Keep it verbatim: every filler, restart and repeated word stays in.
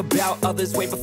about others, wait for